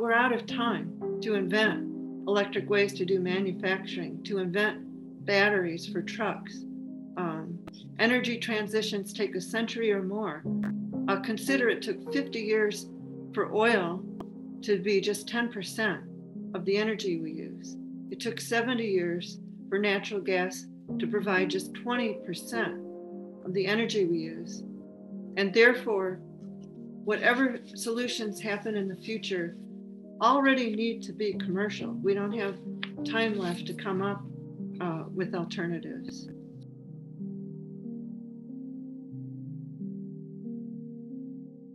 We're out of time to invent electric ways to do manufacturing, to invent batteries for trucks. Energy transitions take a century or more. Consider it took 50 years for oil to be just 10% of the energy we use. It took 70 years for natural gas to provide just 20% of the energy we use. And therefore, whatever solutions happen in the future already need to be commercial. We don't have time left to come up with alternatives.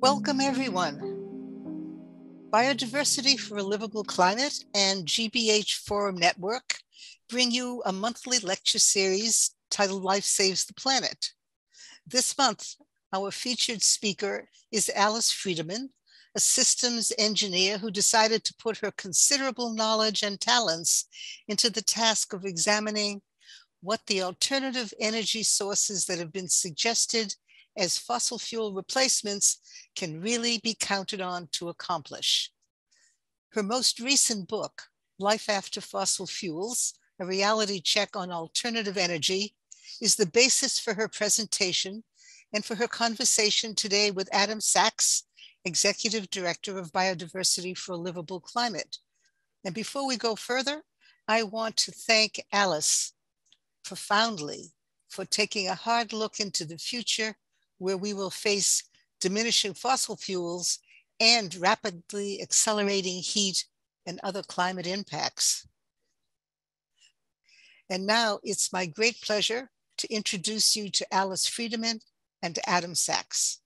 Welcome, everyone. Biodiversity for a Livable Climate and GBH Forum Network bring you a monthly lecture series titled Life Saves the Planet. This month, our featured speaker is Alice Friedemann, a systems engineer who decided to put her considerable knowledge and talents into the task of examining what the alternative energy sources that have been suggested as fossil fuel replacements can really be counted on to accomplish. Her most recent book, Life After Fossil Fuels, a reality check on alternative energy, is the basis for her presentation and for her conversation today with Adam Sachs, Executive Director of Biodiversity for a Livable Climate. And before we go further, I want to thank Alice profoundly for taking a hard look into the future where we will face diminishing fossil fuels and rapidly accelerating heat and other climate impacts. And now it's my great pleasure to introduce you to Alice Friedemann and to Adam Sachs.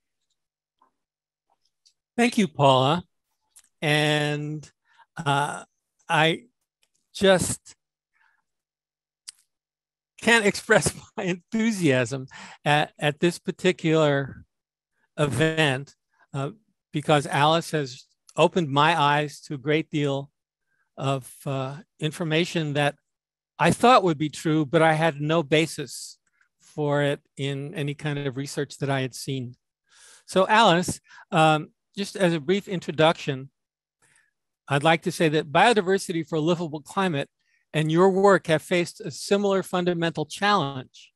Thank you, Paula. And I just can't express my enthusiasm at this particular event because Alice has opened my eyes to a great deal of information that I thought would be true, but I had no basis for it in any kind of research that I had seen. So Alice, just as a brief introduction, I'd like to say that Biodiversity for a Livable Climate and your work have faced a similar fundamental challenge.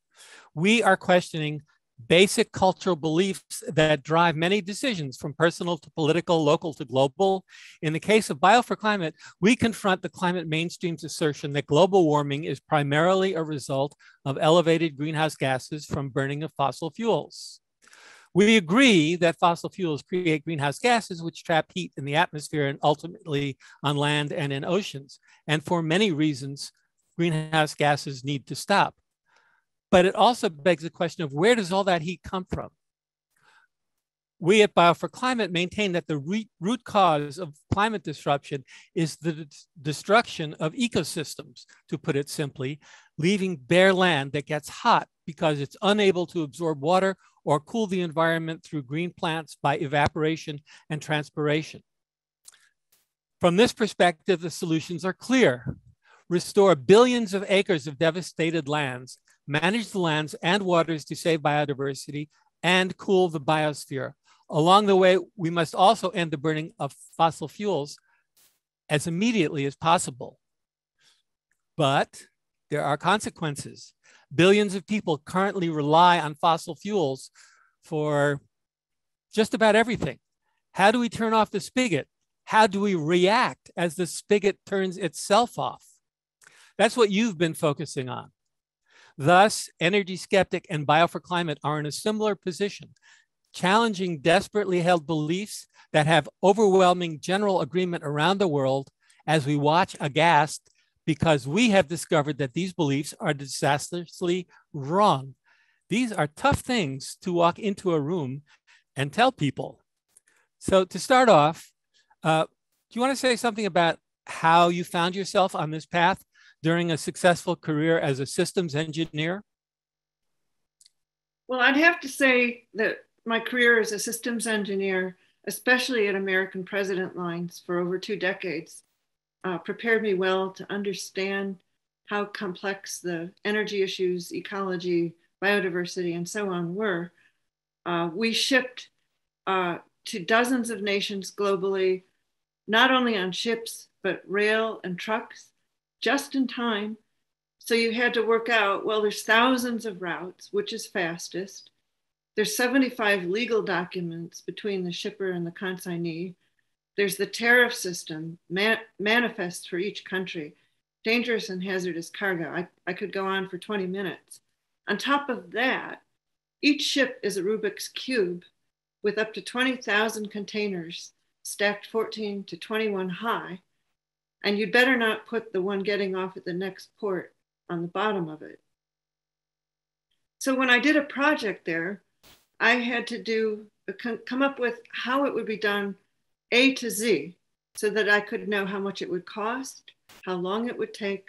We are questioning basic cultural beliefs that drive many decisions from personal to political, local to global. In the case of Bio for Climate, we confront the climate mainstream's assertion that global warming is primarily a result of elevated greenhouse gases from burning of fossil fuels. We agree that fossil fuels create greenhouse gases, which trap heat in the atmosphere and ultimately on land and in oceans. And for many reasons, greenhouse gases need to stop. But it also begs the question of where does all that heat come from? We at Bio for Climate maintain that the root cause of climate disruption is the destruction of ecosystems, to put it simply, leaving bare land that gets hot because it's unable to absorb water or cool the environment through green plants by evaporation and transpiration. From this perspective, the solutions are clear. Restore billions of acres of devastated lands, manage the lands and waters to save biodiversity, and cool the biosphere. Along the way, we must also end the burning of fossil fuels as immediately as possible. But there are consequences. Billions of people currently rely on fossil fuels for just about everything. How do we turn off the spigot? How do we react as the spigot turns itself off? That's what you've been focusing on. Thus, Energy Skeptic and Bio for Climate are in a similar position, challenging desperately held beliefs that have overwhelming general agreement around the world as we watch aghast because we have discovered that these beliefs are disastrously wrong. These are tough things to walk into a room and tell people. So to start off, do you want to say something about how you found yourself on this path during a successful career as a systems engineer? Well, I'd have to say that my career as a systems engineer, especially at American President Lines for over 2 decades, prepared me well to understand how complex the energy issues, ecology, biodiversity, and so on were. We shipped to dozens of nations globally not only on ships, but rail and trucks, just in time. So you had to work out, well, there's thousands of routes, which is fastest. There's 75 legal documents between the shipper and the consignee. There's the tariff system, manifests for each country, dangerous and hazardous cargo. I could go on for 20 minutes. On top of that, each ship is a Rubik's cube with up to 20,000 containers stacked 14 to 21 high. And you'd better not put the one getting off at the next port on the bottom of it. So when I did a project there, I had to come up with how it would be done A to Z so that I could know how much it would cost, how long it would take,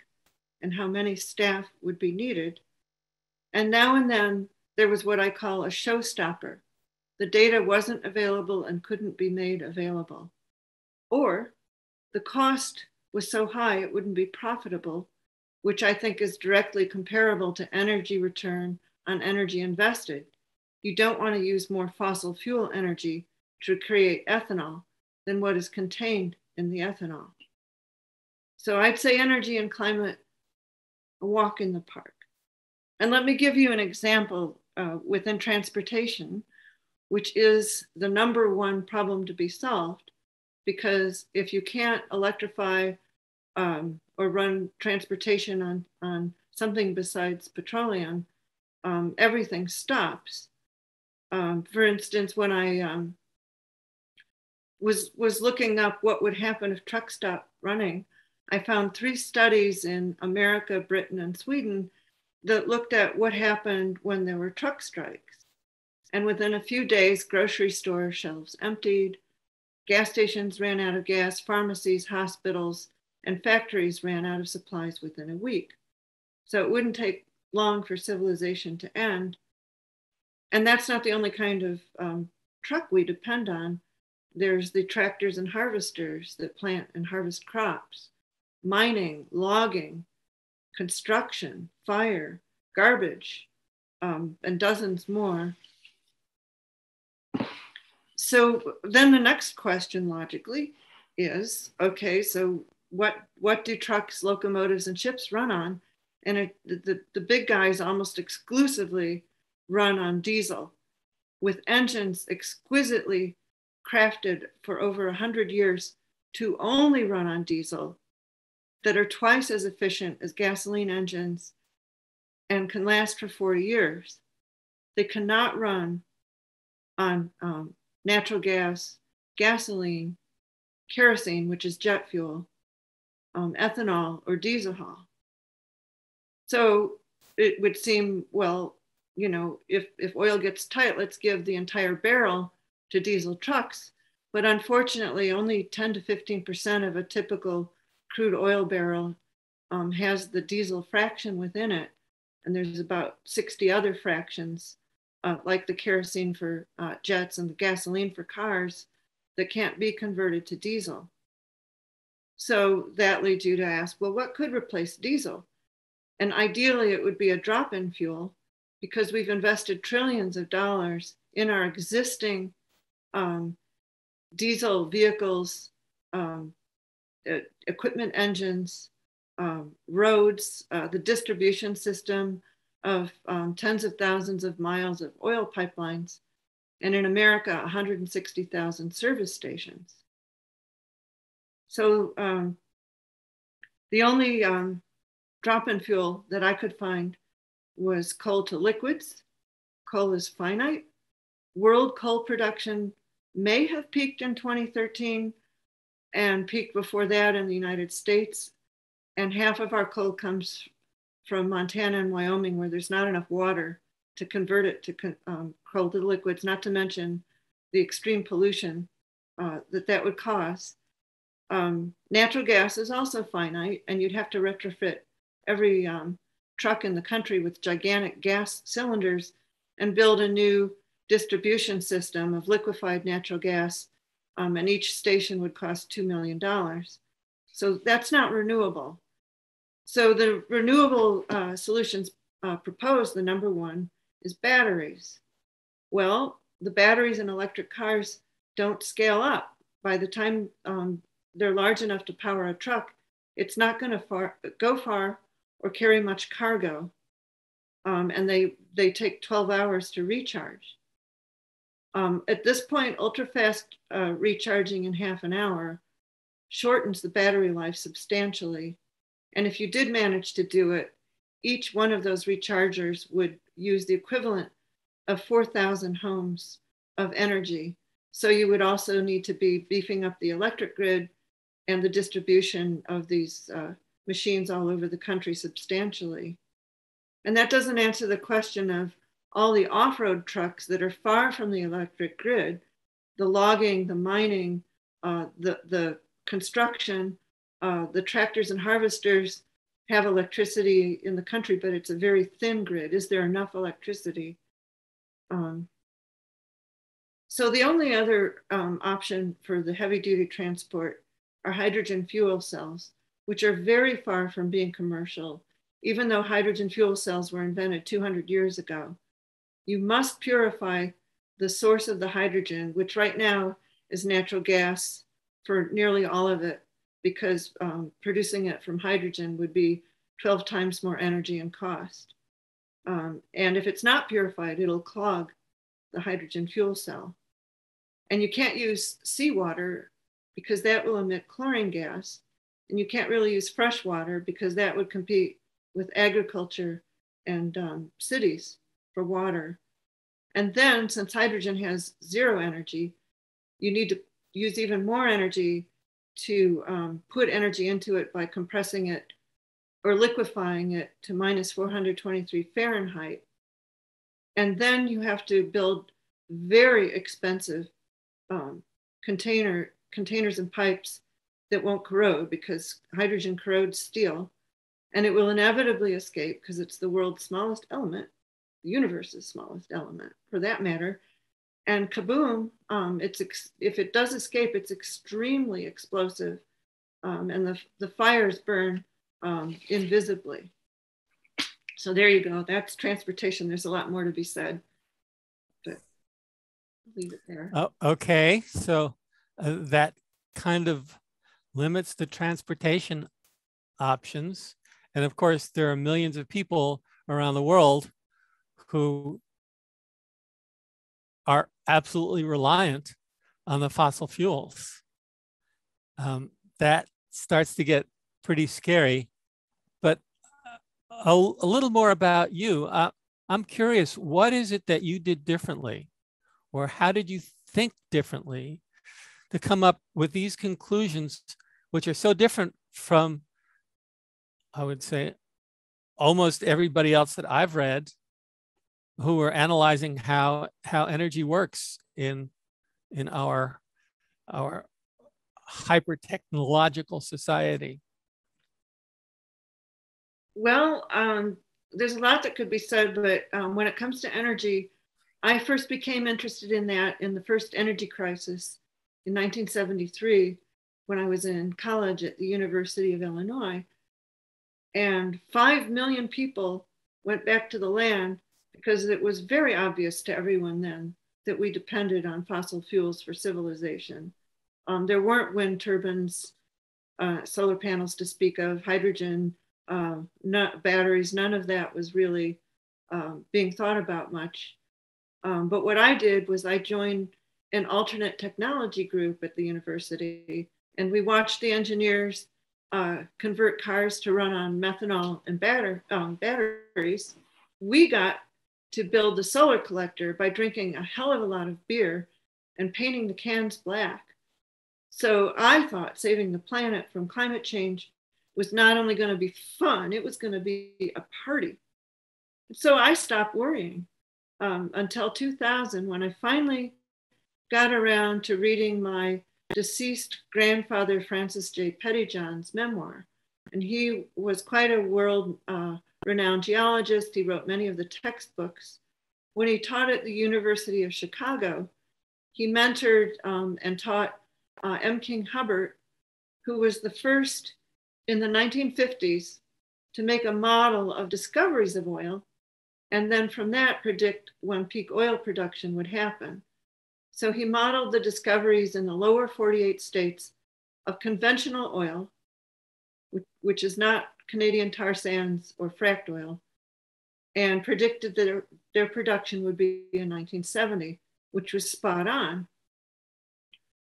and how many staff would be needed. And now and then there was what I call a showstopper. The data wasn't available and couldn't be made available. Or the cost was so high it wouldn't be profitable, which I think is directly comparable to energy return on energy invested. You don't want to use more fossil fuel energy to create ethanol than what is contained in the ethanol. So I'd say energy and climate, a walk in the park. And let me give you an example within transportation, which is the #1 problem to be solved, because if you can't electrify or run transportation on something besides petroleum, everything stops. For instance, when I was looking up what would happen if trucks stopped running, I found 3 studies in America, Britain, and Sweden that looked at what happened when there were truck strikes. And within a few days, grocery store shelves emptied, gas stations ran out of gas, pharmacies, hospitals, and factories ran out of supplies within a week. So it wouldn't take long for civilization to end. And that's not the only kind of truck we depend on. There's the tractors and harvesters that plant and harvest crops, mining, logging, construction, fire, garbage, and dozens more. So then the next question logically is, okay, so what do trucks, locomotives, and ships run on? And the big guys almost exclusively run on diesel, with engines exquisitely crafted for over 100 years to only run on diesel, that are twice as efficient as gasoline engines and can last for 40 years. They cannot run on natural gas, gasoline, kerosene, which is jet fuel, ethanol, or diesel. So it would seem, well, you know, if oil gets tight, let's give the entire barrel to diesel trucks. But unfortunately, only 10 to 15% of a typical crude oil barrel has the diesel fraction within it. And there's about 60 other fractions, like the kerosene for jets and the gasoline for cars, that can't be converted to diesel. So that leads you to ask, well, what could replace diesel? And ideally, it would be a drop-in fuel, because we've invested trillions of dollars in our existing diesel vehicles, equipment engines, roads, the distribution system of tens of thousands of miles of oil pipelines, and in America, 160,000 service stations. So the only drop-in fuel that I could find was coal to liquids. Coal is finite. World coal production may have peaked in 2013, and peaked before that in the United States. And half of our coal comes from Montana and Wyoming, where there's not enough water to convert it to coal to liquids, not to mention the extreme pollution that would cause. Natural gas is also finite, and you'd have to retrofit every truck in the country with gigantic gas cylinders and build a new distribution system of liquefied natural gas, and each station would cost $2 million. So that's not renewable. So the renewable solutions proposed, the #1 is batteries. Well, the batteries in electric cars don't scale up. By the time they're large enough to power a truck, it's not going to go far or carry much cargo. And they take 12 hours to recharge. At this point, ultrafast recharging in half an hour shortens the battery life substantially. And if you did manage to do it, each one of those rechargers would use the equivalent of 4,000 homes of energy. So you would also need to be beefing up the electric grid and the distribution of these machines all over the country substantially. And that doesn't answer the question of all the off-road trucks that are far from the electric grid, the logging, the mining, the construction, the tractors and harvesters have electricity in the country, but it's a very thin grid. Is there enough electricity? So the only other option for the heavy-duty transport are hydrogen fuel cells, which are very far from being commercial, even though hydrogen fuel cells were invented 200 years ago. You must purify the source of the hydrogen, which right now is natural gas for nearly all of it, because producing it from hydrogen would be 12 times more energy and cost. And if it's not purified, it'll clog the hydrogen fuel cell. And you can't use seawater because that will emit chlorine gas. And you can't really use fresh water because that would compete with agriculture and cities for water. And then since hydrogen has zero energy, you need to use even more energy to put energy into it by compressing it or liquefying it to minus 423 Fahrenheit. And then you have to build very expensive containers and pipes that won't corrode because hydrogen corrodes steel, and it will inevitably escape because it's the world's smallest element, the universe's smallest element for that matter. And kaboom, if it does escape, it's extremely explosive, and the fires burn invisibly. So there you go, that's transportation. There's a lot more to be said, but I'll leave it there. Oh, okay, so that kind of limits the transportation options. And of course, there are millions of people around the world who are absolutely reliant on the fossil fuels. That starts to get pretty scary. But a little more about you. I'm curious, what is it that you did differently? Or how did you think differently to come up with these conclusions, which are so different from, I would say, almost everybody else that I've read who are analyzing how energy works in our hyper-technological society? Well, there's a lot that could be said, but when it comes to energy, I first became interested in that in the first energy crisis in 1973 when I was in college at the University of Illinois. And 5 million people went back to the land because it was very obvious to everyone then that we depended on fossil fuels for civilization. There weren't wind turbines, solar panels to speak of, hydrogen, batteries, none of that was really being thought about much. But what I did was I joined an alternate technology group at the university, and we watched the engineers convert cars to run on methanol and batteries. We got to build the solar collector by drinking a hell of a lot of beer and painting the cans black. So I thought saving the planet from climate change was not only going to be fun, it was going to be a party. So I stopped worrying until 2000 when I finally got around to reading my deceased grandfather, Francis J. Pettyjohn's memoir. And he was quite a world-renowned geologist. He wrote many of the textbooks. When he taught at the University of Chicago, he mentored and taught M. King Hubbert, who was the first in the 1950s to make a model of discoveries of oil, and then from that predict when peak oil production would happen. So he modeled the discoveries in the lower 48 states of conventional oil, which is not Canadian tar sands or fracked oil, and predicted that their production would be in 1970, which was spot on.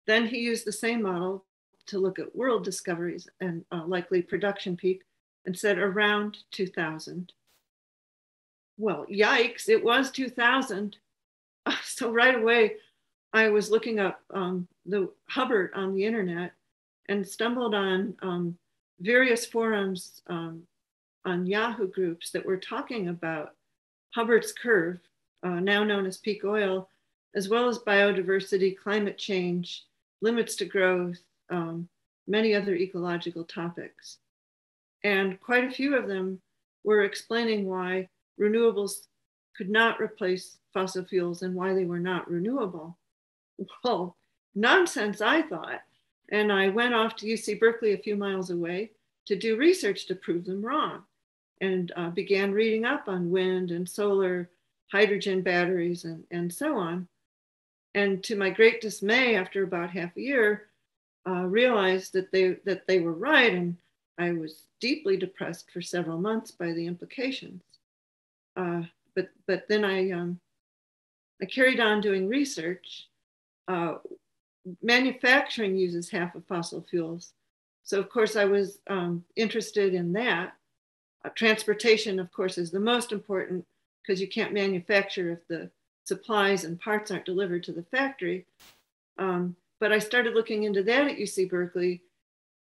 Then he used the same model to look at world discoveries and likely production peak and said around 2000. Well, yikes, it was 2000. So right away, I was looking up the Hubbert on the internet and stumbled on various forums on Yahoo groups that were talking about Hubbert's curve, now known as peak oil, as well as biodiversity, climate change, limits to growth, many other ecological topics. And quite a few of them were explaining why renewables could not replace fossil fuels and why they were not renewable. Well, nonsense, I thought. And I went off to UC Berkeley a few miles away to do research to prove them wrong, and began reading up on wind and solar, hydrogen batteries, and so on. And to my great dismay, after about half a year, realized that they were right, and I was deeply depressed for several months by the implications. But then I carried on doing research. Manufacturing uses half of fossil fuels. So of course I was interested in that. Transportation, of course, is the most important because you can't manufacture if the supplies and parts aren't delivered to the factory. But I started looking into that at UC Berkeley,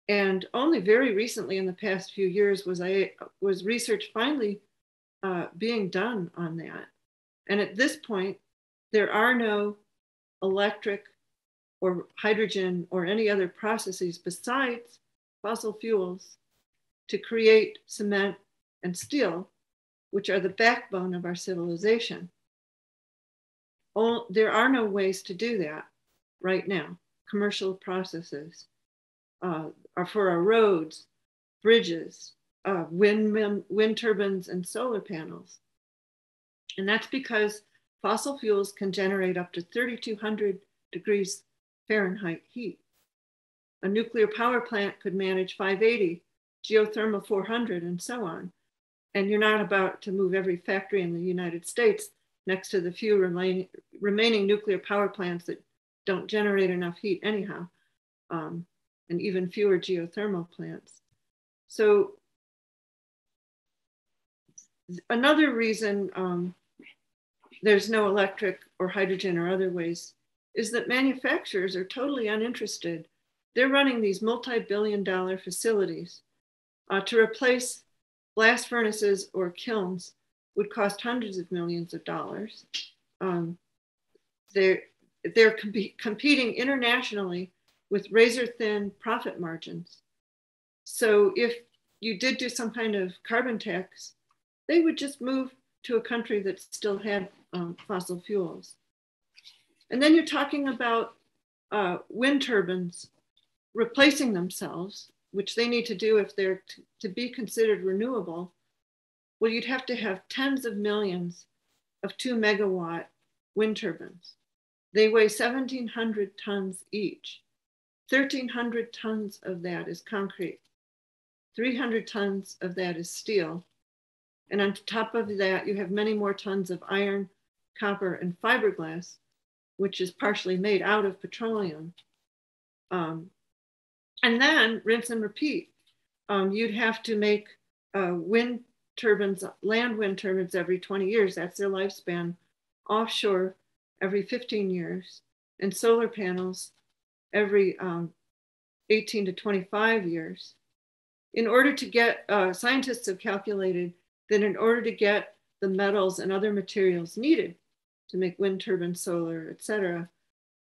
and only very recently in the past few years was research finally being done on that. And at this point, there are no electric or hydrogen or any other processes besides fossil fuels to create cement and steel, which are the backbone of our civilization. There are no ways to do that right now. Commercial processes are for our roads, bridges, wind turbines, and solar panels. And that's because fossil fuels can generate up to 3,200 degrees Fahrenheit heat. A nuclear power plant could manage 580, geothermal 400, and so on. And you're not about to move every factory in the United States next to the few remaining nuclear power plants that don't generate enough heat anyhow, and even fewer geothermal plants. So another reason there's no electric or hydrogen or other ways is that manufacturers are totally uninterested. They're running these multi-billion-dollar facilities to replace blast furnaces or kilns would cost hundreds of millions of dollars. They're competing internationally with razor-thin profit margins. So if you did do some kind of carbon tax, they would just move to a country that still had fossil fuels. And then you're talking about wind turbines replacing themselves, which they need to do if they're to be considered renewable. Well, you'd have to have tens of millions of 2 megawatt wind turbines. They weigh 1,700 tons each. 1,300 tons of that is concrete. 300 tons of that is steel. And on top of that, you have many more tons of iron, copper, and fiberglass, which is partially made out of petroleum. And then rinse and repeat. You'd have to make wind turbines, land wind turbines every 20 years, that's their lifespan, offshore every 15 years, and solar panels every 18 to 25 years. In order to get, scientists have calculated that in order to get the metals and other materials needed to make wind turbines, solar, et cetera,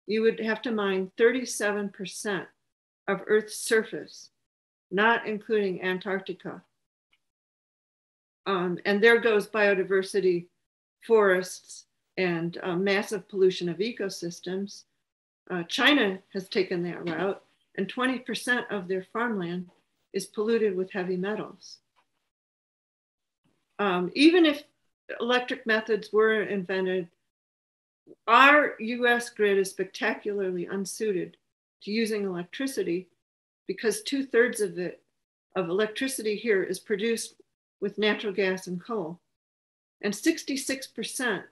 you would have to mine 37% of Earth's surface, not including Antarctica. And there goes biodiversity, forests, and massive pollution of ecosystems. China has taken that route, and 20% of their farmland is polluted with heavy metals. Even if electric methods were invented, our US grid is spectacularly unsuited to using electricity because 2/3 of it, of electricity here, is produced with natural gas and coal. And 66%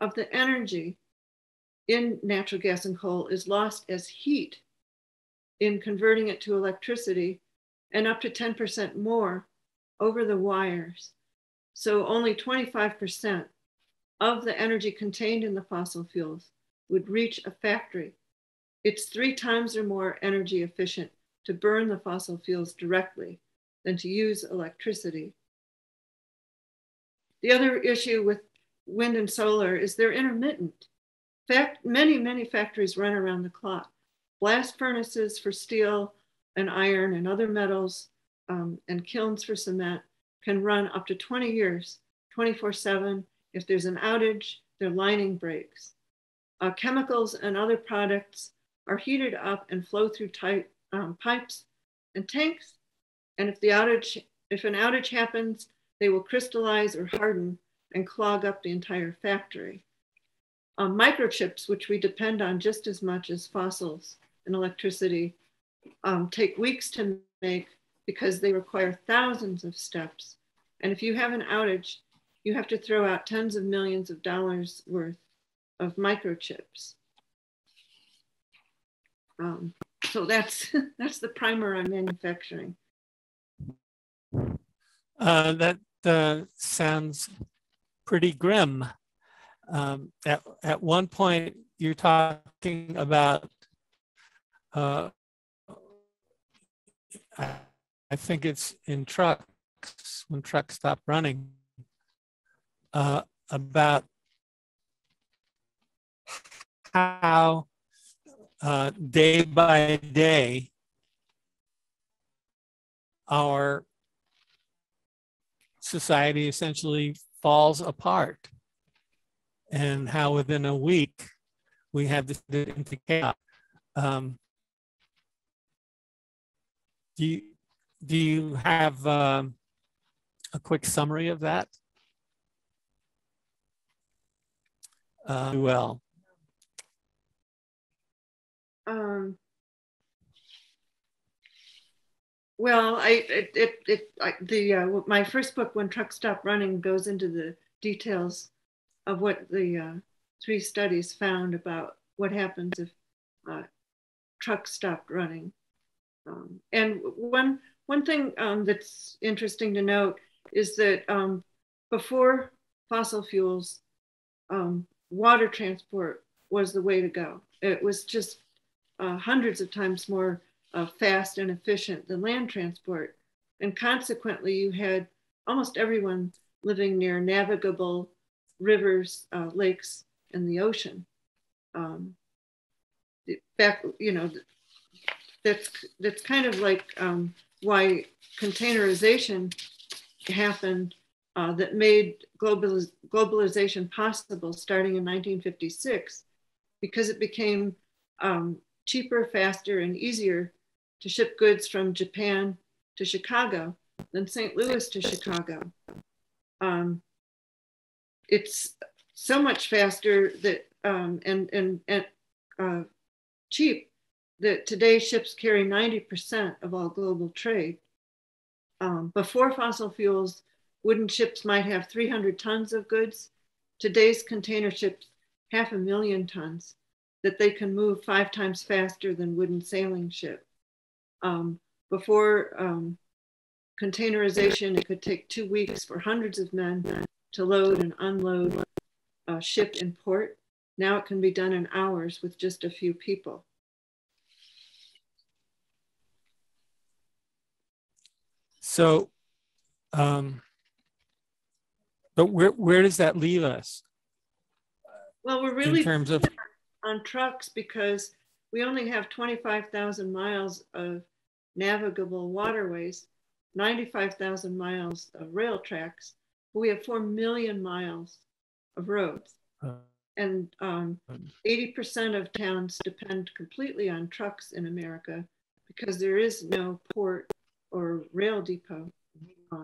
of the energy in natural gas and coal is lost as heat in converting it to electricity, and up to 10% more over the wires. So only 25% of the energy contained in the fossil fuels would reach a factory. It's 3 times or more energy efficient to burn the fossil fuels directly than to use electricity. The other issue with wind and solar is they're intermittent. In fact, many factories run around the clock. Blast furnaces for steel and iron and other metals, and kilns for cement can run up to 20 years, 24/7. If there's an outage, their lining breaks. Chemicals and other products are heated up and flow through tight pipes and tanks. And if an outage happens, they will crystallize or harden and clog up the entire factory. Microchips, which we depend on just as much as fossils and electricity, take weeks to make because they require thousands of steps. And if you have an outage, you have to throw out tens of millions of dollars worth of microchips. So that's the primer on manufacturing. That sounds pretty grim. At one point, you're talking about, I think it's in trucks, when trucks stop running, about how day by day our society essentially falls apart, and how within a week we have this into chaos. Do you have a quick summary of that? My first book, When Trucks Stop Running, goes into the details of what the 3 studies found about what happens if trucks stopped running. And one thing that's interesting to note is that before fossil fuels, water transport was the way to go. It was just hundreds of times more fast and efficient than land transport. And consequently, you had almost everyone living near navigable rivers, lakes, and the ocean. That's kind of like why containerization happened, that made globalization possible starting in 1956, because it became cheaper, faster, and easier to ship goods from Japan to Chicago than St. Louis to Chicago. It's so much faster that and cheap that today ships carry 90% of all global trade. Before fossil fuels, wooden ships might have 300 tons of goods. Today's container ships, 500,000 tons that they can move 5 times faster than wooden sailing ship. Before containerization, it could take 2 weeks for hundreds of men to load and unload a ship in port. Now it can be done in hours with just a few people. So, but where does that leave us? Well, we're really in terms of on trucks, because we only have 25,000 miles of navigable waterways, 95,000 miles of rail tracks. We have 4 million miles of roads, and 80% of towns depend completely on trucks in America because there is no port or rail depot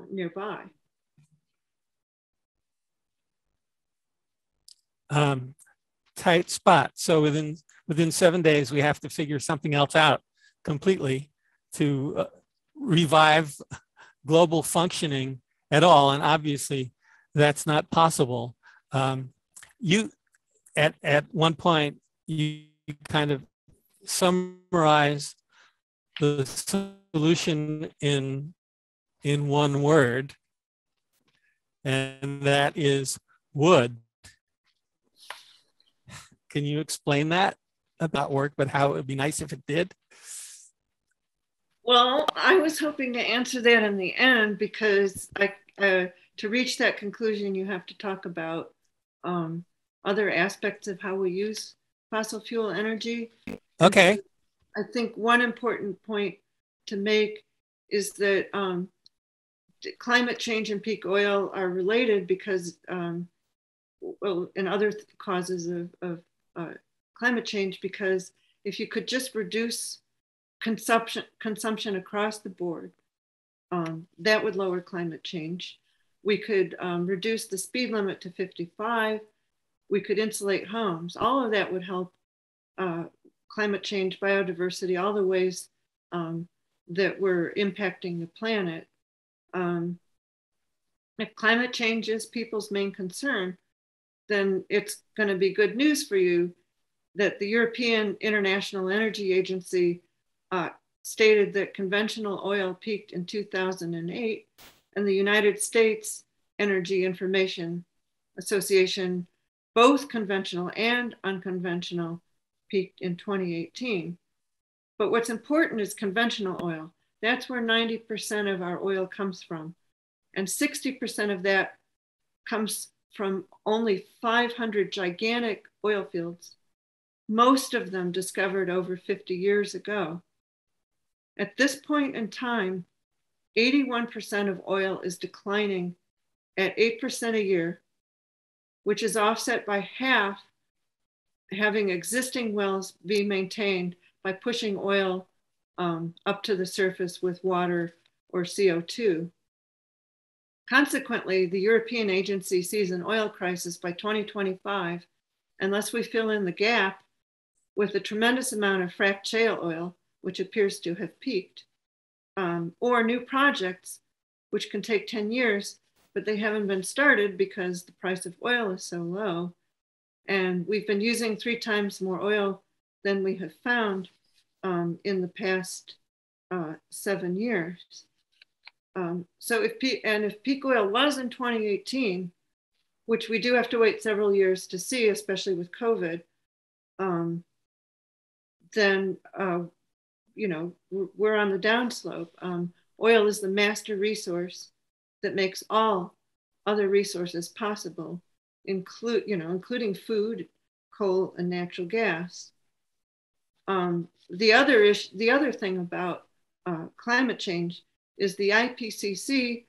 nearby. Tight spot. So within 7 days, we have to figure something else out completely to revive global functioning at all, and obviously that's not possible. You at one point you kind of summarized the solution in one word, and that is wood. Can you explain that? About work, but how it would be nice if it did? Well, I was hoping to answer that in the end, because to reach that conclusion, you have to talk about other aspects of how we use fossil fuel energy. Okay. I think one important point to make is that climate change and peak oil are related because, well, and other causes of climate change, because if you could just reduce consumption across the board, that would lower climate change. We could reduce the speed limit to 55. We could insulate homes. All of that would help climate change, biodiversity, all the ways that we're impacting the planet. If climate change is people's main concern, then it's going to be good news for you that the European International Energy Agency stated that conventional oil peaked in 2008, and the United States Energy Information Association, both conventional and unconventional, peaked in 2018. But what's important is conventional oil. That's where 90% of our oil comes from. And 60% of that comes from only 500 gigantic oil fields, most of them discovered over 50 years ago. At this point in time, 81% of oil is declining at 8% a year, which is offset by half having existing wells be maintained by pushing oil up to the surface with water or CO2. Consequently, the European agency sees an oil crisis by 2025, unless we fill in the gap with a tremendous amount of fracked shale oil, which appears to have peaked, or new projects, which can take 10 years, but they haven't been started because the price of oil is so low. And we've been using 3 times more oil than we have found in the past 7 years. So if peak oil was in 2018, which we do have to wait several years to see, especially with COVID, then, you know, we're on the downslope. Oil is the master resource that makes all other resources possible, including food, coal, and natural gas. The other thing about climate change is the IPCC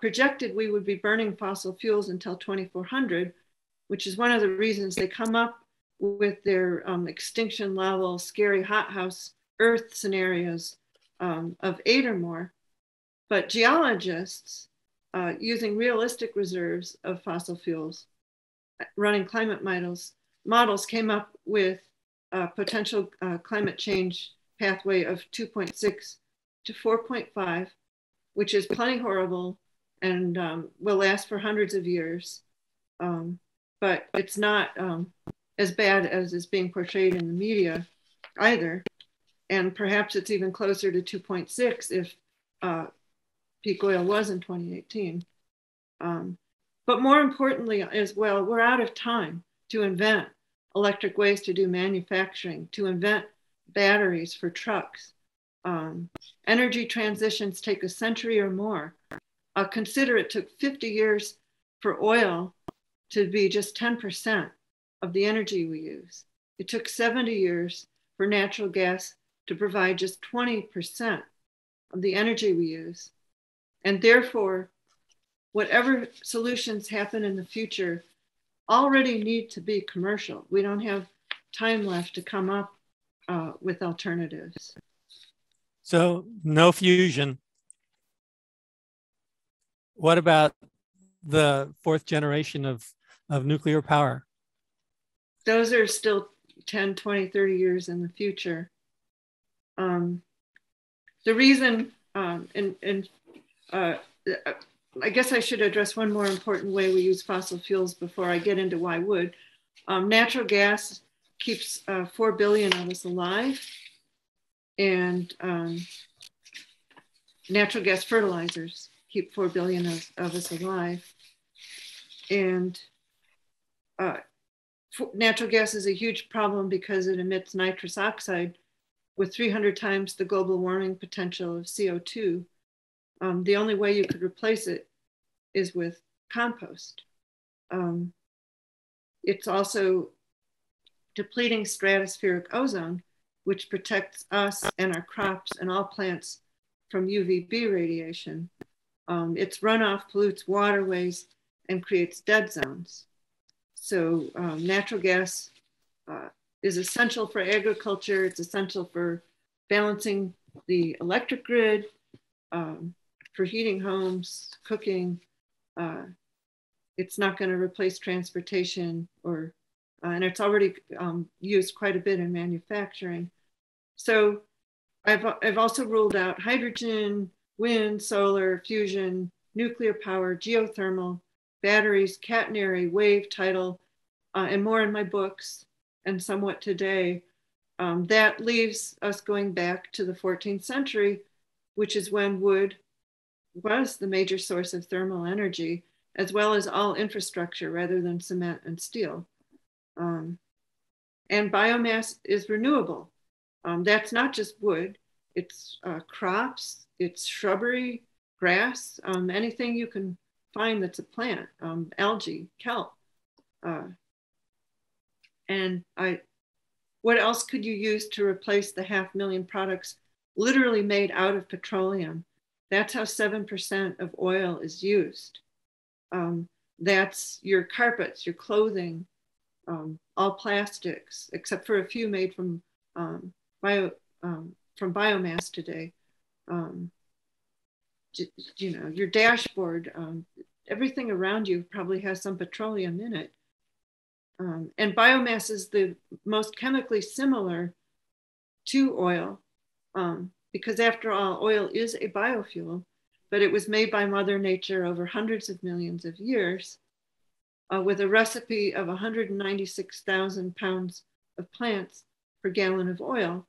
projected we would be burning fossil fuels until 2400, which is one of the reasons they come up with their extinction level, scary hothouse Earth scenarios of 8 or more. But geologists using realistic reserves of fossil fuels, running climate models came up with a potential climate change pathway of 2.6 to 4.5, which is plenty horrible and will last for hundreds of years. But it's not as bad as is being portrayed in the media either. And perhaps it's even closer to 2.6 if peak oil was in 2018. But more importantly as well, we're out of time to invent electric ways to do manufacturing, to invent batteries for trucks. Energy transitions take a century or more. Consider it took 50 years for oil to be just 10% of the energy we use. It took 70 years for natural gas to provide just 20% of the energy we use. And therefore, whatever solutions happen in the future already need to be commercial. We don't have time left to come up with alternatives. So no fusion. What about the 4th generation of nuclear power? Those are still 10, 20, 30 years in the future. The reason, I guess I should address one more important way we use fossil fuels before I get into why wood. Natural gas keeps 4 billion of us alive, and natural gas fertilizers keep 4 billion of us alive. And natural gas is a huge problem because it emits nitrous oxide with 300 times the global warming potential of CO2. The only way you could replace it is with compost. It's also depleting stratospheric ozone, which protects us and our crops and all plants from UVB radiation. Its runoff pollutes waterways and creates dead zones. So natural gas is essential for agriculture. It's essential for balancing the electric grid, for heating homes, cooking. It's not going to replace transportation, or and it's already used quite a bit in manufacturing. So I've also ruled out hydrogen, wind, solar, fusion, nuclear power, geothermal, batteries, catenary, wave, tidal, and more in my books and somewhat today. That leaves us going back to the 14th century, which is when wood was the major source of thermal energy, as well as all infrastructure rather than cement and steel. And biomass is renewable. That's not just wood, it's crops, it's shrubbery, grass, anything you can find that's a plant, algae, kelp. What else could you use to replace the 500,000 products literally made out of petroleum? That's how 7% of oil is used. That's your carpets, your clothing, all plastics, except for a few made from biomass today. You know, your dashboard, everything around you probably has some petroleum in it. And biomass is the most chemically similar to oil, because after all, oil is a biofuel, but it was made by Mother Nature over hundreds of millions of years, with a recipe of 196,000 pounds of plants per gallon of oil.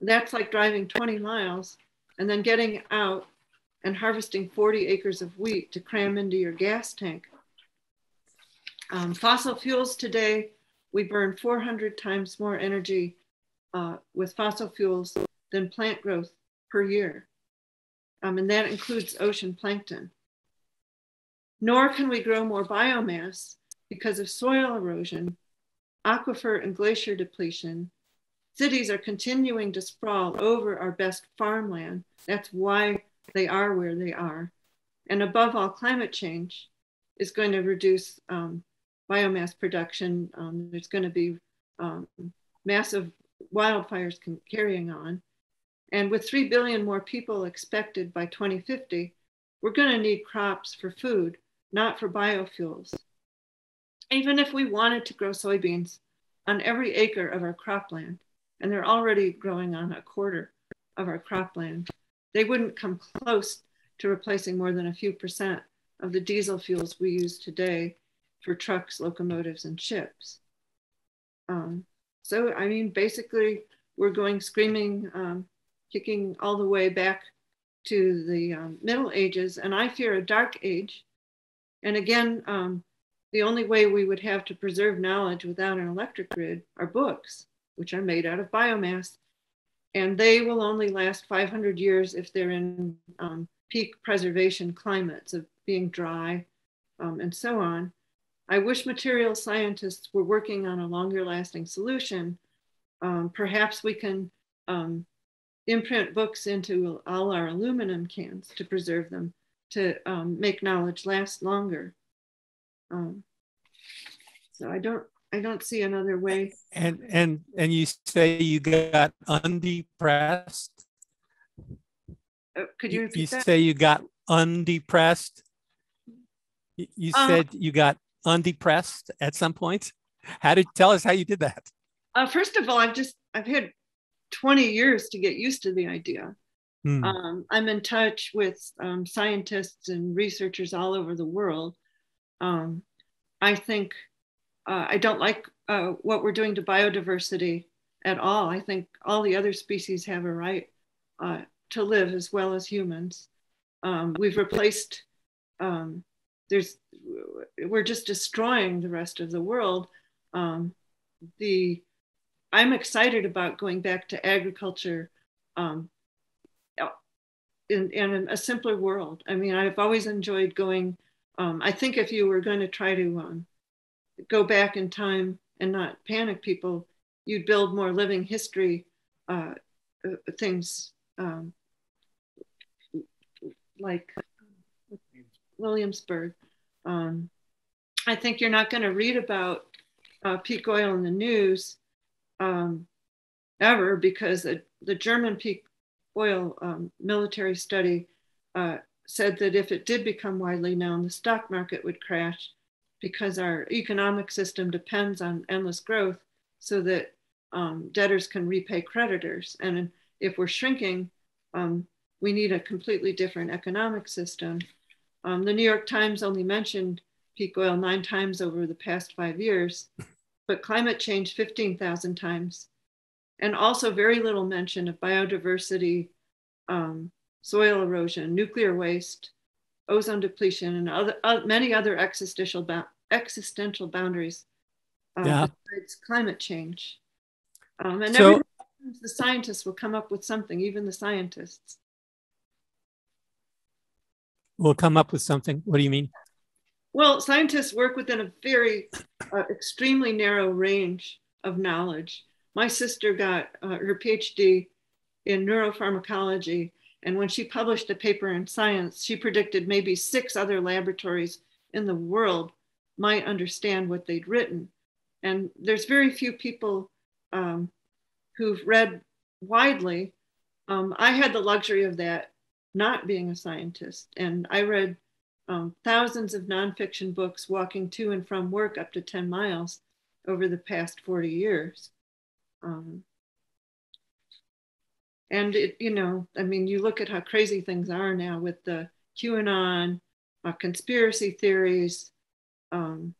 That's like driving 20 miles and then getting out and harvesting 40 acres of wheat to cram into your gas tank. Fossil fuels today, we burn 400 times more energy with fossil fuels than plant growth per year. And that includes ocean plankton. Nor can we grow more biomass because of soil erosion, aquifer and glacier depletion. Cities are continuing to sprawl over our best farmland. That's why they are where they are. And above all, climate change is going to reduce biomass production. There's going to be massive wildfires carrying on. And with 3 billion more people expected by 2050, we're going to need crops for food, not for biofuels. Even if we wanted to grow soybeans on every acre of our cropland, and they're already growing on a quarter of our cropland, they wouldn't come close to replacing more than a few percent of the diesel fuels we use today for trucks, locomotives, and ships. So, I mean, basically, we're going screaming, kicking all the way back to the Middle Ages, and I fear a dark age. And again, the only way we would have to preserve knowledge without an electric grid are books, which are made out of biomass. And they will only last 500 years if they're in peak preservation climates of being dry and so on. I wish material scientists were working on a longer lasting solution. Perhaps we can imprint books into all our aluminum cans to preserve them, to make knowledge last longer. So I don't see another way. And you say you got undepressed? Could you repeat that? You say you got undepressed? You said you got undepressed at some point? Tell us how you did that. First of all, I've had 20 years to get used to the idea. Mm. I'm in touch with scientists and researchers all over the world. I think I don't like what we're doing to biodiversity at all. I think all the other species have a right to live as well as humans. We've replaced, we're just destroying the rest of the world. I'm excited about going back to agriculture in a simpler world. I mean, I've always enjoyed going, I think if you were going to try to go back in time and not panic people, you'd build more living history things like Williamsburg. I think you're not going to read about peak oil in the news ever, because the German peak oil military study said that if it did become widely known, the stock market would crash, because our economic system depends on endless growth so that debtors can repay creditors. And if we're shrinking, we need a completely different economic system. The New York Times only mentioned peak oil 9 times over the past 5 years, but climate change 15,000 times. And also very little mention of biodiversity, soil erosion, nuclear waste, ozone depletion, and many other existential boundaries besides climate change. And so, the scientists will come up with something, even the scientists. Will come up with something? What do you mean? Well, scientists work within a very extremely narrow range of knowledge. My sister got her PhD in neuropharmacology, and when she published a paper in Science, she predicted maybe 6 other laboratories in the world might understand what they'd written. And there's very few people who've read widely. I had the luxury of that, not being a scientist. And I read thousands of nonfiction books walking to and from work up to 10 miles over the past 40 years. And it, you know, I mean, you look at how crazy things are now with the QAnon, conspiracy theories, the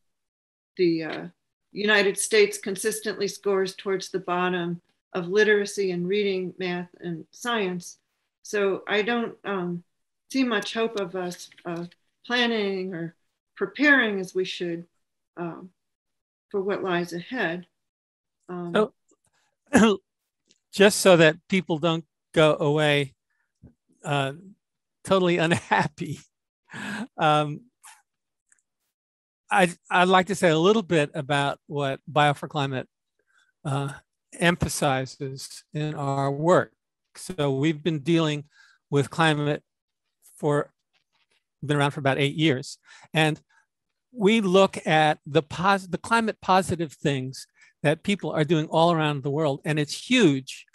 United States consistently scores towards the bottom of literacy and reading, math, and science. So I don't see much hope of us planning or preparing as we should for what lies ahead. Just so that people don't go away totally unhappy, I'd like to say a little bit about what Bio for Climate emphasizes in our work. So we've been dealing with climate been around for about 8 years, and we look at the climate positive things that people are doing all around the world, and it's huge,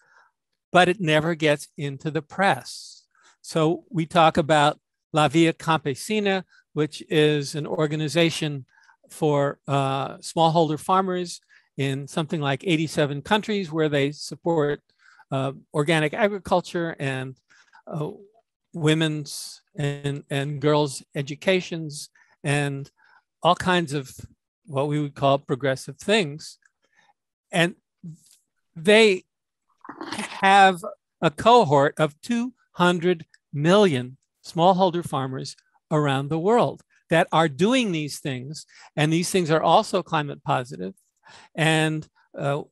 but it never gets into the press. So we talk about La Via Campesina, which is an organization for smallholder farmers in something like 87 countries, where they support organic agriculture and women's and girls' educations and all kinds of what we would call progressive things. And they have a cohort of 200 million smallholder farmers around the world that are doing these things. And these things are also climate positive. And a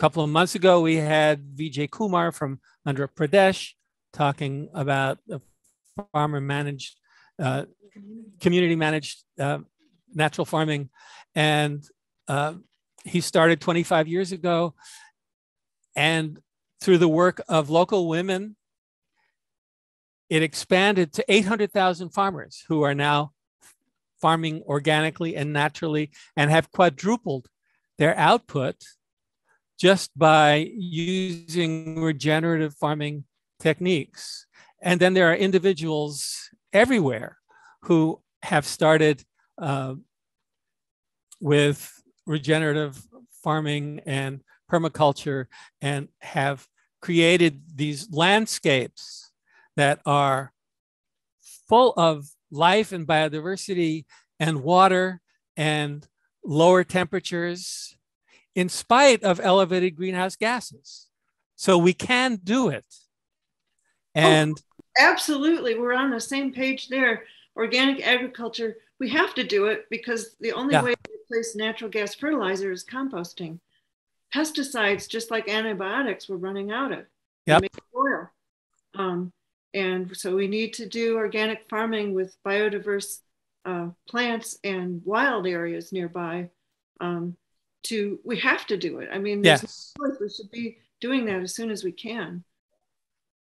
couple of months ago, we had Vijay Kumar from Andhra Pradesh talking about a farmer-managed, community-managed natural farming. And he started 25 years ago, and through the work of local women, it expanded to 800,000 farmers who are now farming organically and naturally, and have quadrupled their output just by using regenerative farming techniques. And then there are individuals everywhere who have started with regenerative farming and permaculture, and have created these landscapes that are full of life and biodiversity and water and lower temperatures in spite of elevated greenhouse gases. So we can do it. And absolutely, we're on the same page there. Organic agriculture, we have to do it because the only way to replace natural gas fertilizer is composting. Pesticides, just like antibiotics, we're running out of. Yep. Oil. And so we need to do organic farming with biodiverse plants and wild areas nearby. We have to do it. I mean, yes, no choice. We should be doing that as soon as we can.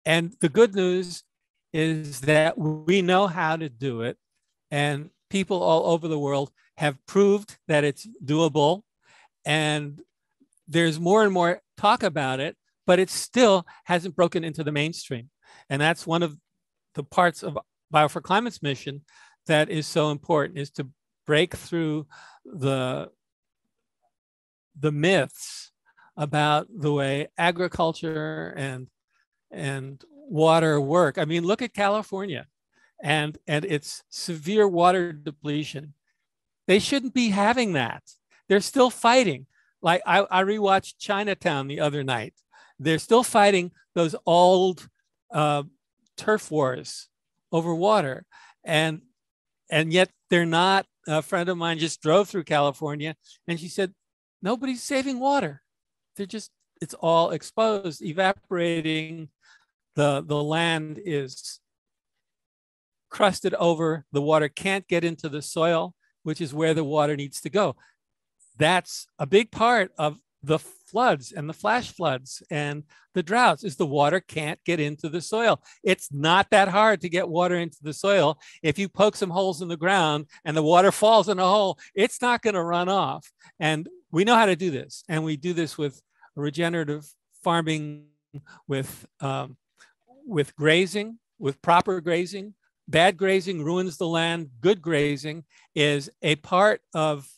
And the good news is that we know how to do it. And people all over the world have proved that it's doable. And there's more and more talk about it, but it still hasn't broken into the mainstream. And that's one of the parts of Bio for Climate's mission that is so important, is to break through the myths about the way agriculture and water work. I mean, look at California and its severe water depletion. They shouldn't be having that. They're still fighting. Like I rewatched Chinatown the other night. They're still fighting those old turf wars over water, and yet they're not. A friend of mine just drove through California, and she said, nobody's saving water. They're just, it's all exposed, evaporating. The land is crusted over. The water can't get into the soil, which is where the water needs to go. That's a big part of the floods and the flash floods and the droughts, is the water can't get into the soil. It's not that hard to get water into the soil. If you poke some holes in the ground and the water falls in a hole, it's not going to run off. And we know how to do this. And we do this with regenerative farming, with grazing, with proper grazing. Bad grazing ruins the land. Good grazing is a part of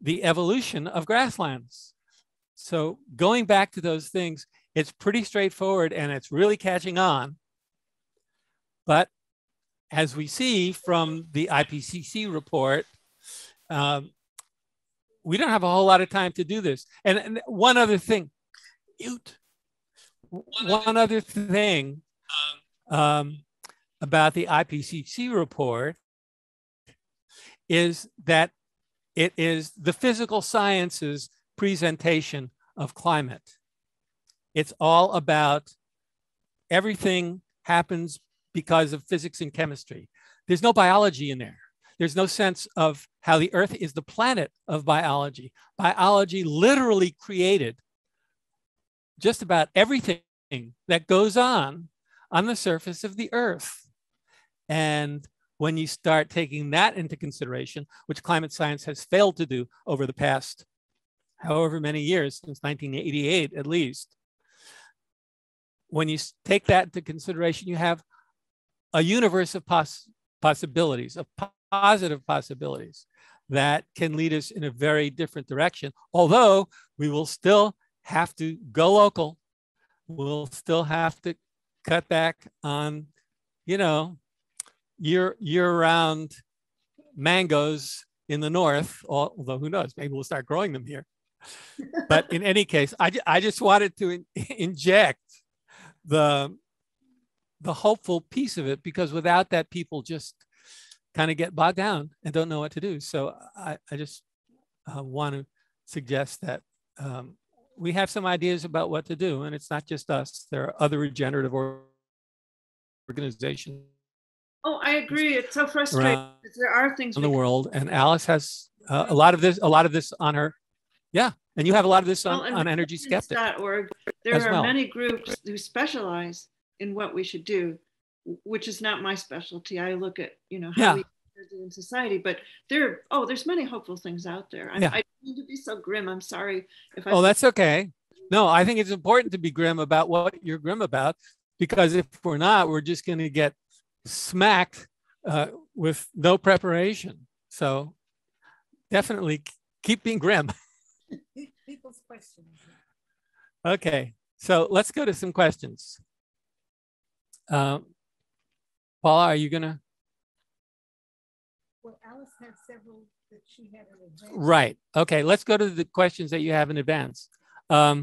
the evolution of grasslands. So going back to those things, it's pretty straightforward and it's really catching on. But as we see from the IPCC report, we don't have a whole lot of time to do this. And one other thing, about the IPCC report is that it is the physical sciences presentation of climate. It's all about everything happens because of physics and chemistry. There's no biology in there. There's no sense of how the Earth is the planet of biology. Biology literally created just about everything that goes on the surface of the Earth. And when you start taking that into consideration, which climate science has failed to do over the past however many years, since 1988 at least, when you take that into consideration, you have a universe of possibilities, of positive possibilities that can lead us in a very different direction. Although we will still have to go local, we'll still have to cut back on, you know, year-round mangoes in the north, although who knows, maybe we'll start growing them here. But in any case, I just wanted to inject the hopeful piece of it, because without that, people just kind of get bogged down and don't know what to do. So I just want to suggest that we have some ideas about what to do. And it's not just us. There are other regenerative organizations. Oh, I agree. It's so frustrating because there are things in the world. And Alice has a lot of this on her. Yeah. And you have a lot of this on Energy Skeptics.org. There are many groups who specialize in what we should do, which is not my specialty. I look at, you know, how we do in society, but there's many hopeful things out there. I don't mean to be so grim. I'm sorry. Oh, that's okay. No, I think it's important to be grim about what you're grim about, because if we're not, we're just going to get smacked with no preparation. So definitely keep being grim. People's questions. Okay, so let's go to some questions. Paula, are you gonna? Well, Alice had several that she had in advance. Right. Okay, let's go to the questions that you have in advance. What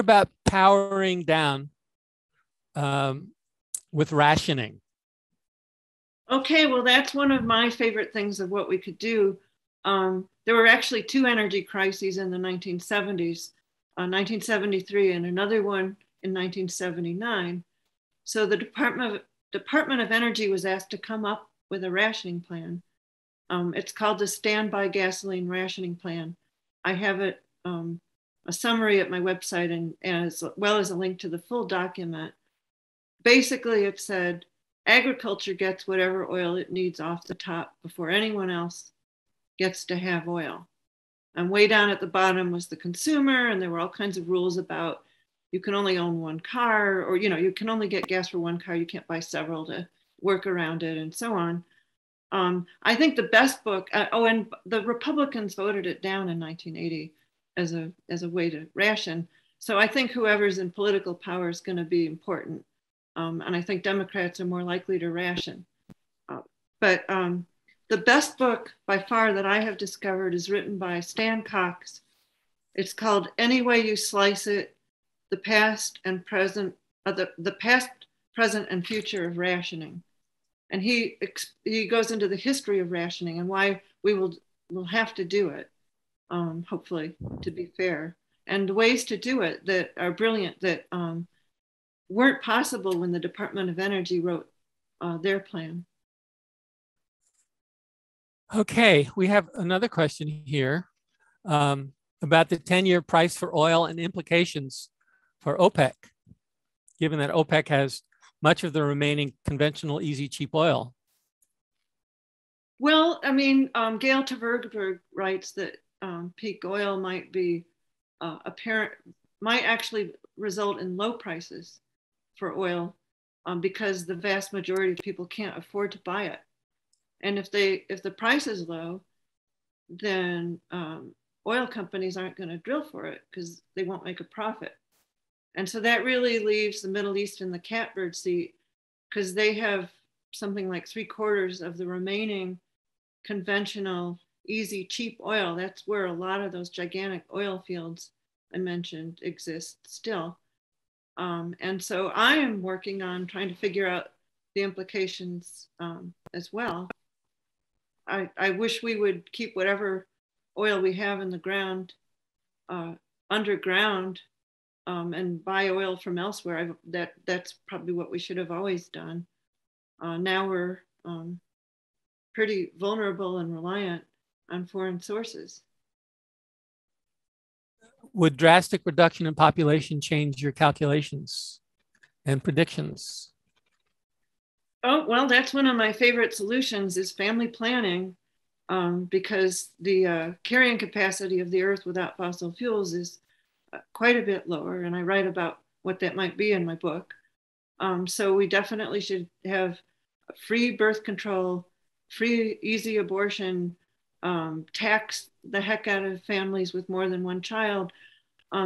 about powering down with rationing? Okay, well, that's one of my favorite things of what we could do. There were actually two energy crises in the 1970s, 1973 and another one in 1979. So the Department of Energy was asked to come up with a rationing plan. It's called the Standby Gasoline Rationing Plan. I have it, a summary at my website and as well as a link to the full document. Basically, it said agriculture gets whatever oil it needs off the top before anyone else gets to have oil. And way down at the bottom was the consumer, and there were all kinds of rules about you can only own one car, or you can only get gas for one car, you can't buy several to work around it, and so on. I think the best book, and the Republicans voted it down in 1980 as a way to ration. So I think whoever's in political power is going to be important. And I think Democrats are more likely to ration. But the best book by far that I have discovered is written by Stan Cox. It's called Any Way You Slice It, the Past and Present, the Past, Present and Future of Rationing. And he goes into the history of rationing and why we will have to do it, hopefully, to be fair. And the ways to do it that are brilliant, that weren't possible when the Department of Energy wrote their plan. Okay, we have another question here about the 10-year price for oil and implications for OPEC, given that OPEC has much of the remaining conventional easy, cheap oil. Well, I mean, Gail Tverberg writes that peak oil might be might actually result in low prices for oil because the vast majority of people can't afford to buy it. And if the price is low, then oil companies aren't going to drill for it because they won't make a profit. And so that really leaves the Middle East in the catbird seat because they have something like 3/4 of the remaining conventional, easy, cheap oil. That's where a lot of those gigantic oil fields I mentioned exist still. And so I am working on trying to figure out the implications as well. I wish we would keep whatever oil we have in the ground underground and buy oil from elsewhere. That's probably what we should have always done. Now we're pretty vulnerable and reliant on foreign sources. Would drastic reduction in population change your calculations and predictions? Oh, well, that's one of my favorite solutions is family planning, because the carrying capacity of the Earth without fossil fuels is quite a bit lower. And I write about what that might be in my book. So we definitely should have free birth control, free, easy abortion, tax the heck out of families with more than one child.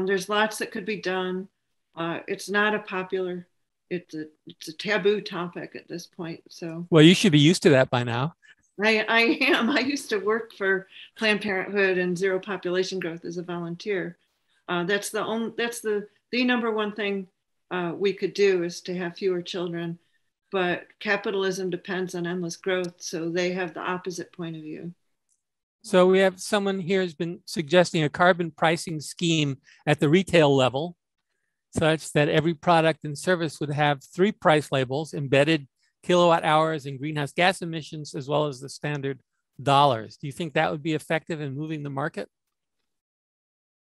There's lots that could be done. It's not a popular it's a taboo topic at this point. So well, you should be used to that by now. I am. I used to work for Planned Parenthood and Zero Population Growth as a volunteer. That's the number one thing we could do is to have fewer children. But capitalism depends on endless growth, so they have the opposite point of view. So we have someone here who's been suggesting a carbon pricing scheme at the retail level, such that every product and service would have 3 price labels, embedded kilowatt hours and greenhouse gas emissions, as well as the standard dollars. Do you think that would be effective in moving the market?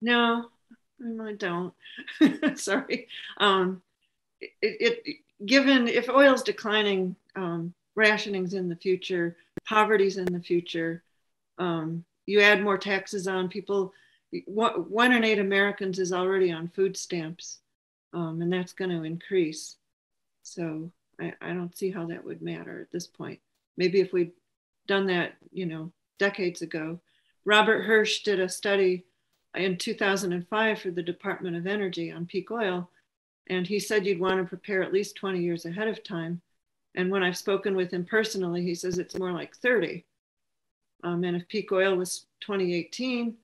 No, I don't. Sorry. Given if oil's declining, rationing's in the future, poverty's in the future, you add more taxes on people. 1 in 8 Americans is already on food stamps. And that's going to increase. So I don't see how that would matter at this point. Maybe if we'd done that, decades ago. Robert Hirsch did a study in 2005 for the Department of Energy on peak oil. And he said you'd want to prepare at least 20 years ahead of time And when I've spoken with him personally, he says it's more like 30. And if peak oil was 2018,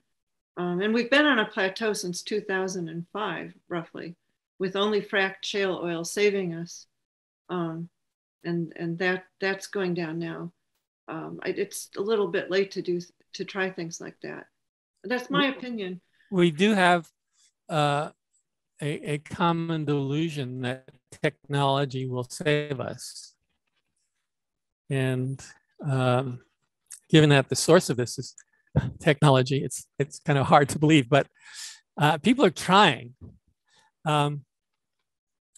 and we've been on a plateau since 2005, roughly, with only fracked shale oil saving us. And that's going down now. It's a little bit late to try things like that. That's my opinion. We do have a common delusion that technology will save us. And given that the source of this is technology, it's kind of hard to believe, but people are trying.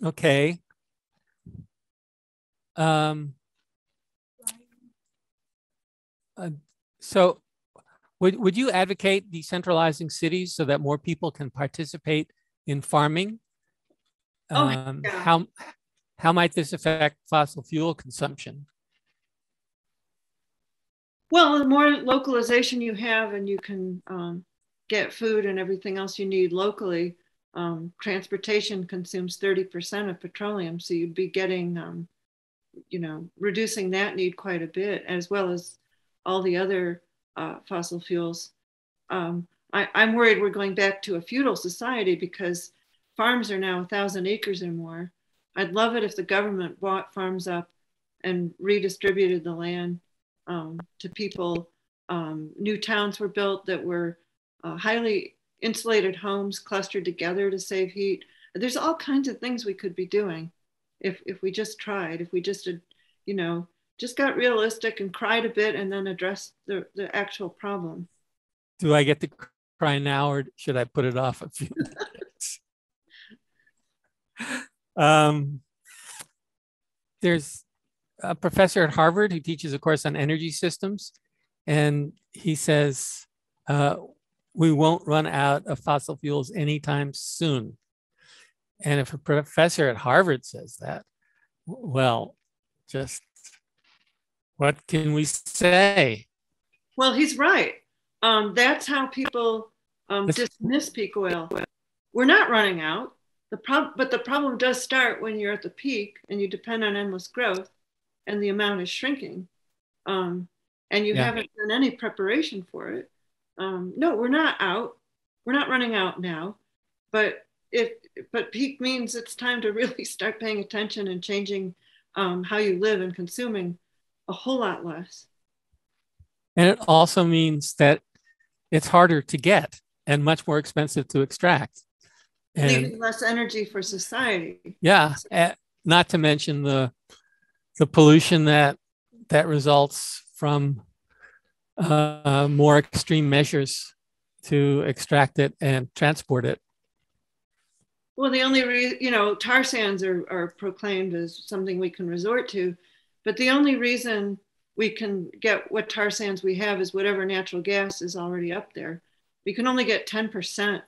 Okay. So would you advocate decentralizing cities so that more people can participate in farming? Yeah. How might this affect fossil fuel consumption? Well, the more localization you have, and you can get food and everything else you need locally. Transportation consumes 30% of petroleum, so you'd be getting, reducing that need quite a bit, as well as all the other fossil fuels. I'm worried we're going back to a feudal society because farms are now 1,000 acres or more. I'd love it if the government bought farms up and redistributed the land to people. New towns were built that were highly insulated homes clustered together to save heat. There's all kinds of things we could be doing if we just tried, if we just, just got realistic and cried a bit and then addressed the actual problem. Do I get to cry now, or should I put it off a few minutes? There's a professor at Harvard who teaches a course on energy systems, and he says, we won't run out of fossil fuels anytime soon. And if a professor at Harvard says that, well, just what can we say? Well, he's right. That's how people dismiss peak oil. We're not running out. The problem does start when you're at the peak and you depend on endless growth and the amount is shrinking and you haven't done any preparation for it. No, we're not out. We're not running out now, but peak means it's time to really start paying attention and changing how you live and consuming a whole lot less. And it also means that it's harder to get and much more expensive to extract. And leaving less energy for society. Yeah, not to mention the pollution that results from more extreme measures to extract it and transport it. Well, the only reason, tar sands are proclaimed as something we can resort to, but the only reason we can get what tar sands we have is whatever natural gas is already up there. We can only get 10%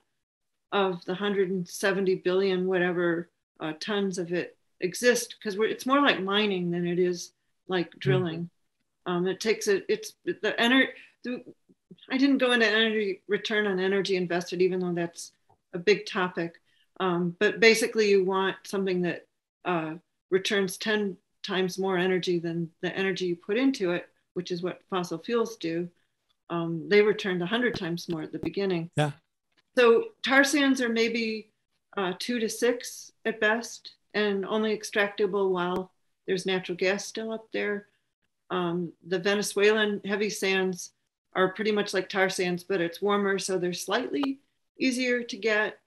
of the 170 billion whatever tons of it exist, because it's more like mining than it is like drilling. It takes the energy. I didn't go into energy return on energy invested, even though that's a big topic. But basically, you want something that returns 10 times more energy than the energy you put into it, which is what fossil fuels do. They returned 100 times more at the beginning. Yeah. So tar sands are maybe 2 to 6 at best, and only extractable while there's natural gas still up there. The Venezuelan heavy sands are pretty much like tar sands, but it's warmer, so they're slightly easier to get.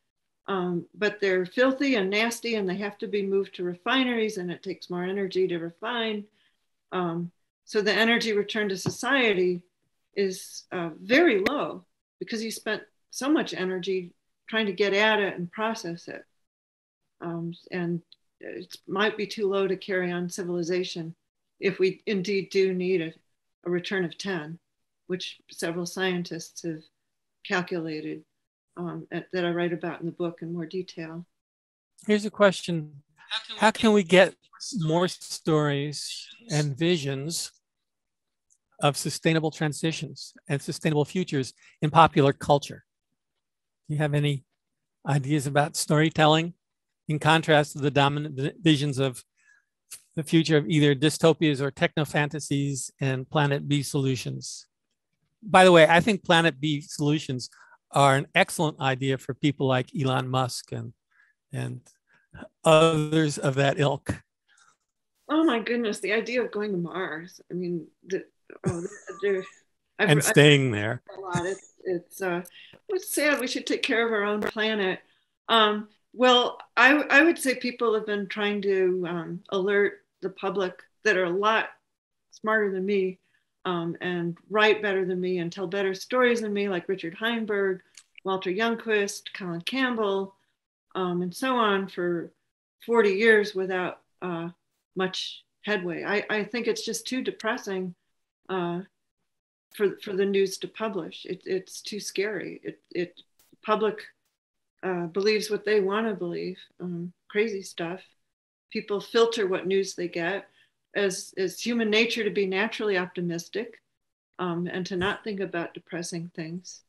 But they're filthy and nasty, and they have to be moved to refineries, and it takes more energy to refine. So the energy return to society is very low because you spent so much energy trying to get at it and process it. And it might be too low to carry on civilization if we indeed do need a return of 10, which several scientists have calculated. That I write about in the book in more detail. Here's a question. How can we get more stories and visions of sustainable transitions and sustainable futures in popular culture? Do you have any ideas about storytelling in contrast to the dominant visions of the future of either dystopias or techno-fantasies and Planet B solutions. By the way, I think Planet B solutions are an excellent idea for people like Elon Musk and others of that ilk. Oh my goodness, the idea of going to Mars. I mean, staying there. A lot. It's sad. We should take care of our own planet. Well, I would say people have been trying to alert the public that are a lot smarter than me and write better than me and tell better stories than me, like Richard Heinberg, Walter Youngquist, Colin Campbell, and so on for 40 years without much headway. I think it's just too depressing for the news to publish. It's too scary. Public believes what they want to believe, crazy stuff. People filter what news they get. As human nature to be naturally optimistic and to not think about depressing things.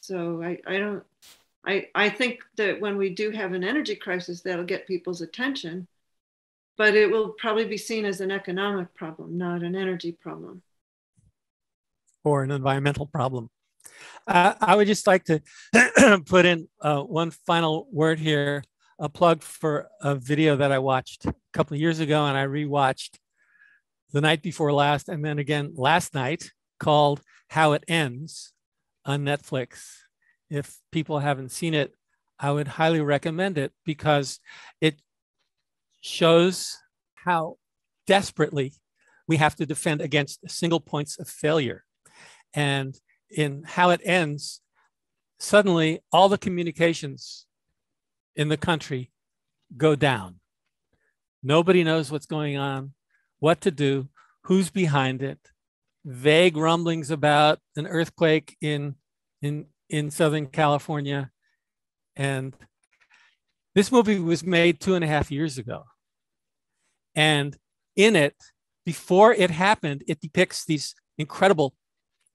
So I think that when we do have an energy crisis, that'll get people's attention, but it will probably be seen as an economic problem, not an energy problem. Or an environmental problem. I would just like to put in one final word here, a plug for a video that I watched a couple of years ago, and I rewatched the night before last, and then again last night, called How It Ends on Netflix. If people haven't seen it, I would highly recommend it because it shows how desperately we have to defend against single points of failure. And in How It Ends, suddenly all the communications in the country go down. Nobody knows what's going on, what to do, who's behind it. Vague rumblings about an earthquake in Southern California. And this movie was made 2.5 years ago. And in it, before it happened, it depicts these incredible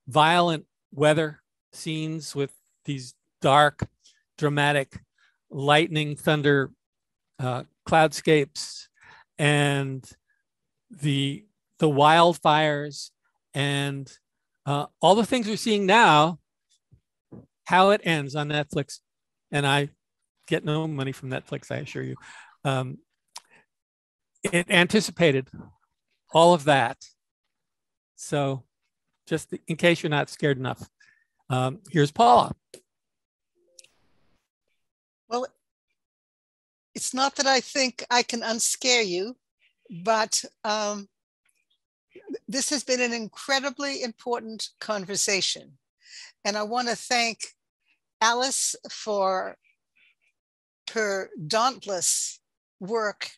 violent weather scenes with these dark, dramatic lightning, thunder, cloudscapes, and the wildfires, and all the things we're seeing now. How It Ends on Netflix, and I get no money from Netflix, I assure you. It anticipated all of that. So just in case you're not scared enough, here's Paula. Well, it's not that I think I can unscare you, but this has been an incredibly important conversation. And I want to thank Alice for her dauntless work.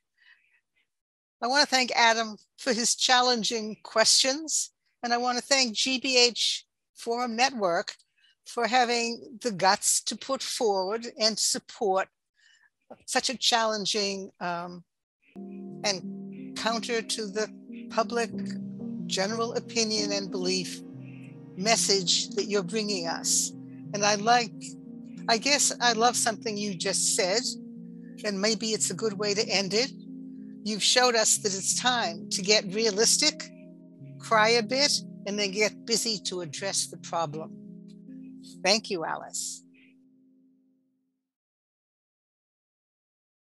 I want to thank Adam for his challenging questions. And I want to thank GBH Forum Network for having the guts to put forward and support such a challenging and counter to the public general opinion and belief message that you're bringing us. And I guess I love something you just said, and maybe it's a good way to end it. You've showed us that it's time to get realistic, cry a bit, and then get busy to address the problem. Thank you, Alice.